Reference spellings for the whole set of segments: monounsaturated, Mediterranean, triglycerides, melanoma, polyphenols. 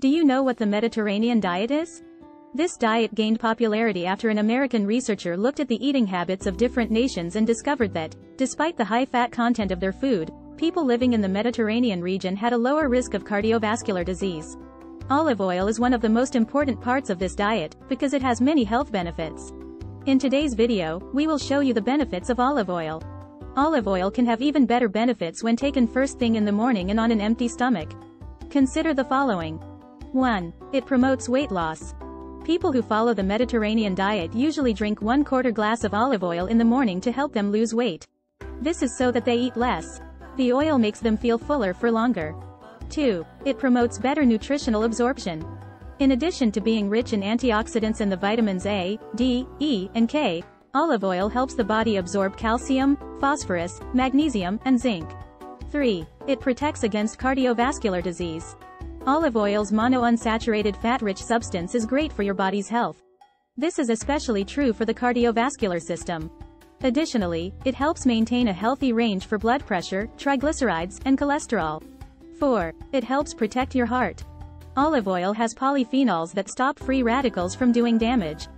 Do you know what the Mediterranean diet is? This diet gained popularity after an American researcher looked at the eating habits of different nations and discovered that, despite the high fat content of their food, people living in the Mediterranean region had a lower risk of cardiovascular disease. Olive oil is one of the most important parts of this diet, because it has many health benefits. In today's video, we will show you the benefits of olive oil. Olive oil can have even better benefits when taken first thing in the morning and on an empty stomach. Consider the following. 1. It promotes weight loss. People who follow the Mediterranean diet usually drink 1/4 glass of olive oil in the morning to help them lose weight. This is so that they eat less. The oil makes them feel fuller for longer. 2. It promotes better nutritional absorption. In addition to being rich in antioxidants and the vitamins A, D, E, and K, olive oil helps the body absorb calcium, phosphorus, magnesium, and zinc. 3. It protects against cardiovascular disease. Olive oil's monounsaturated fat-rich substance is great for your body's health. This is especially true for the cardiovascular system. Additionally, it helps maintain a healthy range for blood pressure, triglycerides, and cholesterol. 4. It helps protect your heart. Olive oil has polyphenols that stop free radicals from doing damage.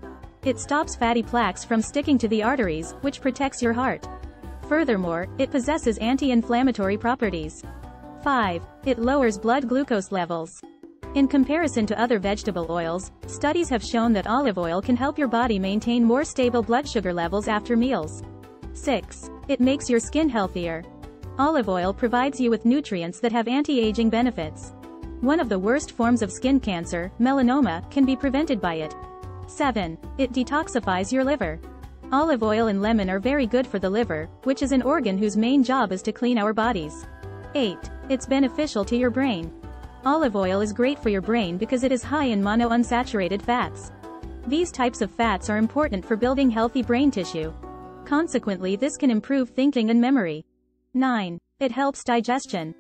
It stops fatty plaques from sticking to the arteries, which protects your heart. Furthermore, it possesses anti-inflammatory properties. 5. It lowers blood glucose levels. In comparison to other vegetable oils, studies have shown that olive oil can help your body maintain more stable blood sugar levels after meals. 6. It makes your skin healthier. Olive oil provides you with nutrients that have anti-aging benefits. One of the worst forms of skin cancer, melanoma, can be prevented by it. 7. It detoxifies your liver. Olive oil and lemon are very good for the liver, which is an organ whose main job is to clean our bodies. 8. It's beneficial to your brain. Olive oil is great for your brain because it is high in monounsaturated fats. These types of fats are important for building healthy brain tissue. Consequently, this can improve thinking and memory. 9. It helps digestion.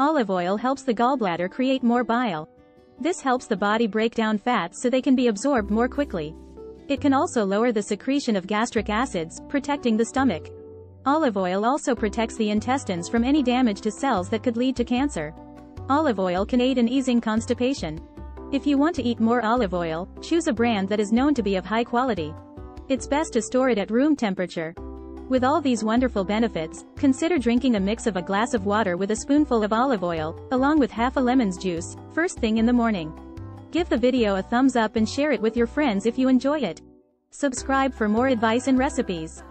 Olive oil helps the gallbladder create more bile. This helps the body break down fats so they can be absorbed more quickly. It can also lower the secretion of gastric acids, protecting the stomach. Olive oil also protects the intestines from any damage to cells that could lead to cancer. Olive oil can aid in easing constipation. If you want to eat more olive oil, choose a brand that is known to be of high quality. It's best to store it at room temperature. With all these wonderful benefits, consider drinking a mix of a glass of water with a spoonful of olive oil, along with half a lemon's juice, first thing in the morning. Give the video a thumbs up and share it with your friends if you enjoy it. Subscribe for more advice and recipes.